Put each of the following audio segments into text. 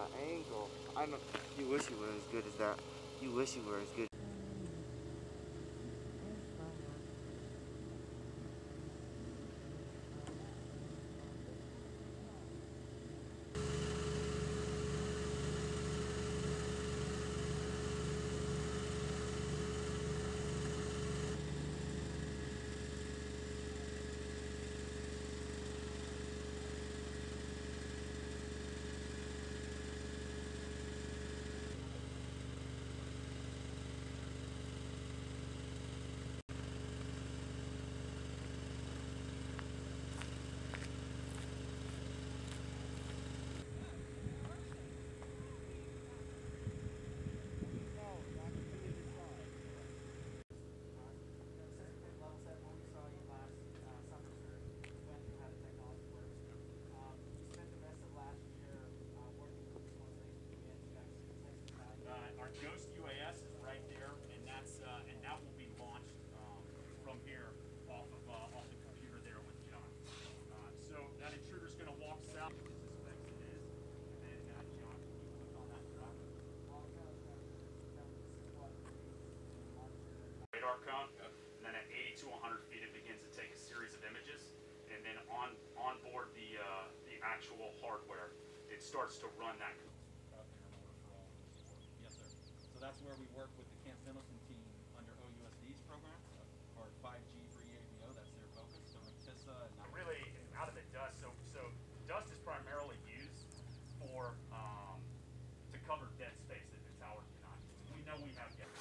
that angle. I know. You wish you were as good as that. You wish you were as good. Ghost UAS is right there, and that's and that will be launched from here off the computer there with John. So that intruder's going to walk south. Radar cone, and then at 80 to 100 feet, it begins to take a series of images, and then on board the actual hardware, it starts to run that. That's where we work with the Camp Pendleton team under OUSD's program, or 5G free AVO, that's their focus, so MCTISA and really out of the dust, so dust is primarily used for, to cover dead space that the tower cannot use. We know we have dead.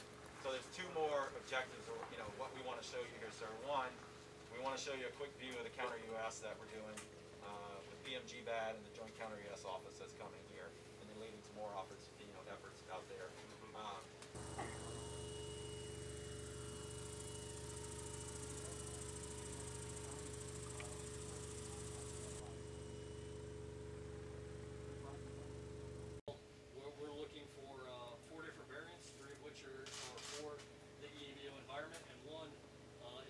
So there's two more objectives, or you know, what we want to show you here, sir. One, we want to show you a quick view of the counter US that we're doing with PMG BAD and the Joint Counter US office that's coming here, and then leading to more efforts, you know, efforts out there. We're looking for 4 different variants, 3 of which are for the EAVO environment, and one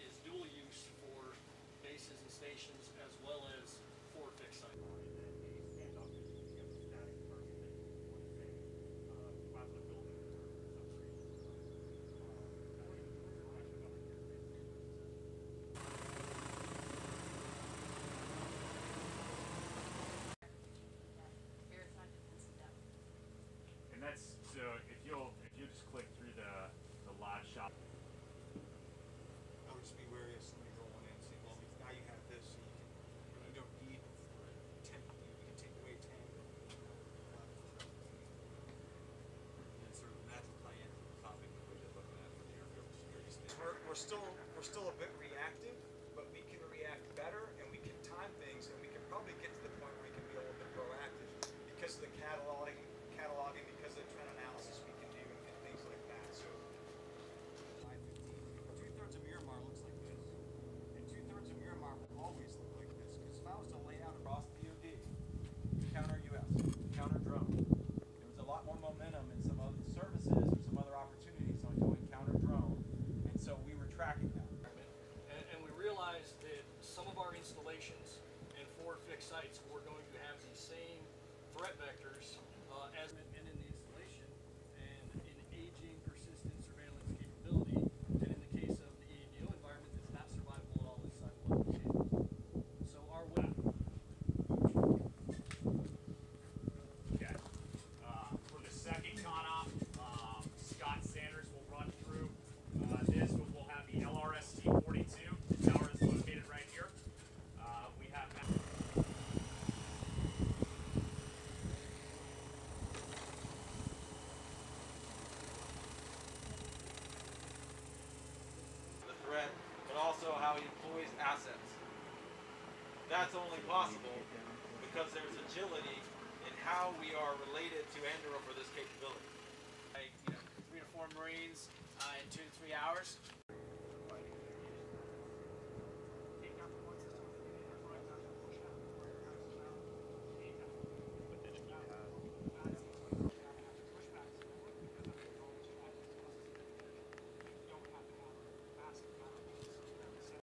is dual use for bases and stations as well as for fixed site. And that's, so if you just click through the live shot. I would just be wary of somebody going in and saying, well, now you have this, so you don't need 10, you can take away 10. And sort of that's the plan topic that we're looking at for the airfield security space. We're still a bit reactive, but we can react better, and we can time things, and we can probably get to the point where we can be a little bit proactive because of the cataloging, because of the trend analysis we can do and things like that. So 2/3 of Miramar looks like this, and 2/3 of Miramar will always look like this, because if I was to lay out across DOD, counter US, counter drone, there was a lot more momentum in some other services or some other opportunities on going counter drone, and so we were tracking that. And we realized that some of our installations and 4 fixed sites were going to have the same threat vectors as and in the installation and in aging persistent surveillance capability, and in the case of the EAVO environment, it's not survivable at all in cyber. So our way. Okay. For the second CONOP, Scott Sanders will run through this. We'll have the LRSC-42. The tower is located right here. We have. But also how he employs assets. That's only possible because there's agility in how we are related to Anduril for this capability. Like, 3 to 4 Marines in 2 to 3 hours.